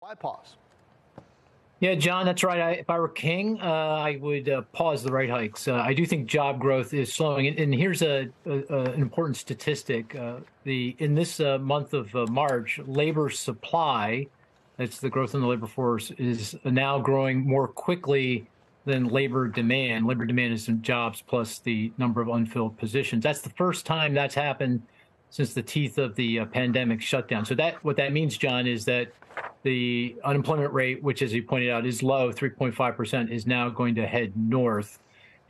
Why pause? Yeah, John, that's right. If I were king, I would pause the rate hikes. I do think job growth is slowing. And here's an important statistic. In this month of March, labor supply, that's the growth in the labor force, is now growing more quickly than labor demand. Labor demand is in jobs plus the number of unfilled positions. That's the first time that's happened since the teeth of the pandemic shutdown. So what that means, John, is that the unemployment rate, which, as you pointed out, is low, 3.5%, is now going to head north.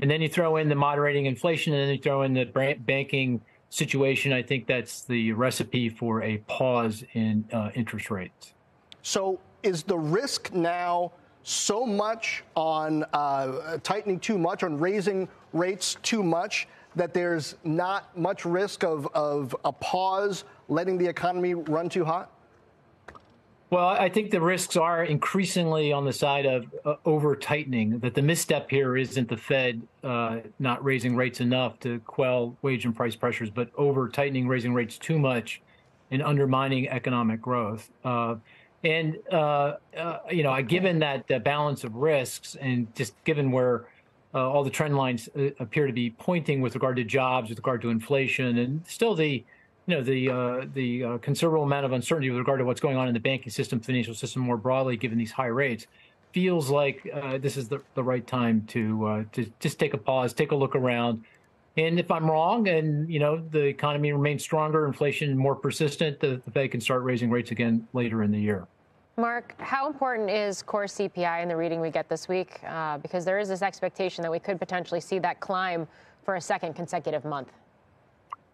And then you throw in the moderating inflation, and then you throw in the banking situation. I think that's the recipe for a pause in interest rates. So is the risk now so much on tightening too much, on raising rates too much, that there's not much risk of a pause, letting the economy run too hot? Well, I think the risks are increasingly on the side of over-tightening, that the misstep here isn't the Fed not raising rates enough to quell wage and price pressures, but over-tightening, raising rates too much, and undermining economic growth. Given that balance of risks, and just given where all the trend lines appear to be pointing with regard to jobs, with regard to inflation, and still the considerable amount of uncertainty with regard to what's going on in the banking system, financial system more broadly, given these high rates, feels like this is the right time to just take a pause, take a look around. And if I'm wrong, and the economy remains stronger, inflation more persistent, the Fed can start raising rates again later in the year. Mark, how important is core CPI in the reading we get this week? Because there is this expectation that we could potentially see that climb for a second consecutive month.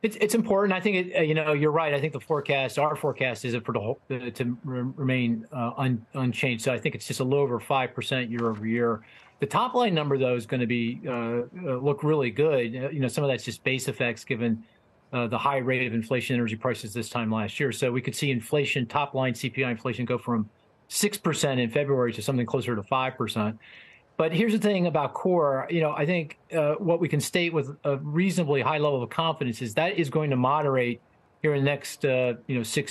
It's important. I think you're right. I think our forecast, is for the whole to remain unchanged. So I think it's just a little over 5% year over year. The top line number, though, is going to be look really good. Some of that's just base effects, given the high rate of inflation, energy prices this time last year. So we could see inflation, top line CPI inflation, go from 6% in February to something closer to 5%. But here's the thing about core. I think what we can state with a reasonably high level of confidence is that is going to moderate here in the next 6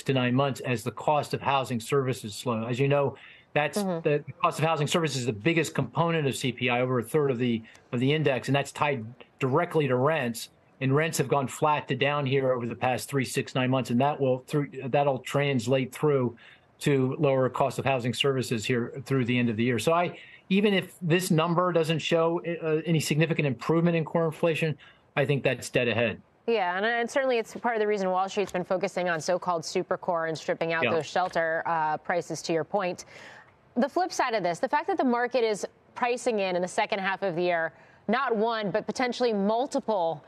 to 9 months as the cost of housing services slow. As you know, that's the cost of housing services is the biggest component of CPI, over a third of the index, and that's tied directly to rents. And rents have gone flat to down here over the past 3, 6, 9 months, and that'll translate through to lower cost of housing services here through the end of the year. So even if this number doesn't show any significant improvement in core inflation, I think that's dead ahead. Yeah, and certainly it's part of the reason Wall Street's been focusing on so-called super core and stripping out those shelter prices, to your point. The flip side of this, the fact that the market is pricing in the second half of the year, not one, but potentially multiple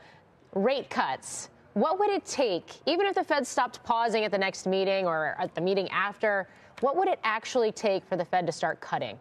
rate cuts, what would it take, even if the Fed stopped pausing at the next meeting or at the meeting after, what would it actually take for the Fed to start cutting?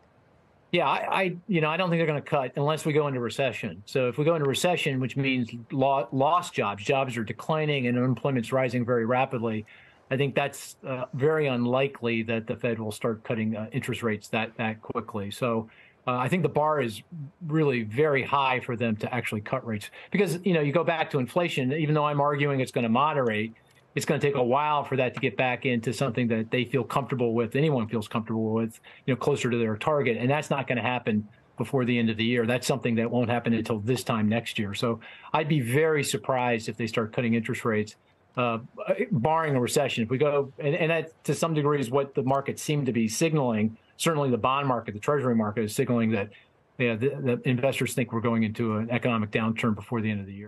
Yeah, I don't think they're going to cut unless we go into recession. So if we go into recession, which means lost jobs are declining and unemployment's rising very rapidly, I think that's very unlikely that the Fed will start cutting interest rates that quickly. So I think the bar is really very high for them to actually cut rates, because you go back to inflation. Even though I'm arguing it's going to moderate, it's going to take a while for that to get back into something that they feel comfortable with, anyone feels comfortable with, closer to their target. And that's not going to happen before the end of the year. That's something that won't happen until this time next year. So I'd be very surprised if they start cutting interest rates, barring a recession. If we go, and that to some degree is what the market seemed to be signaling. Certainly the bond market, the treasury market is signaling that the investors think we're going into an economic downturn before the end of the year.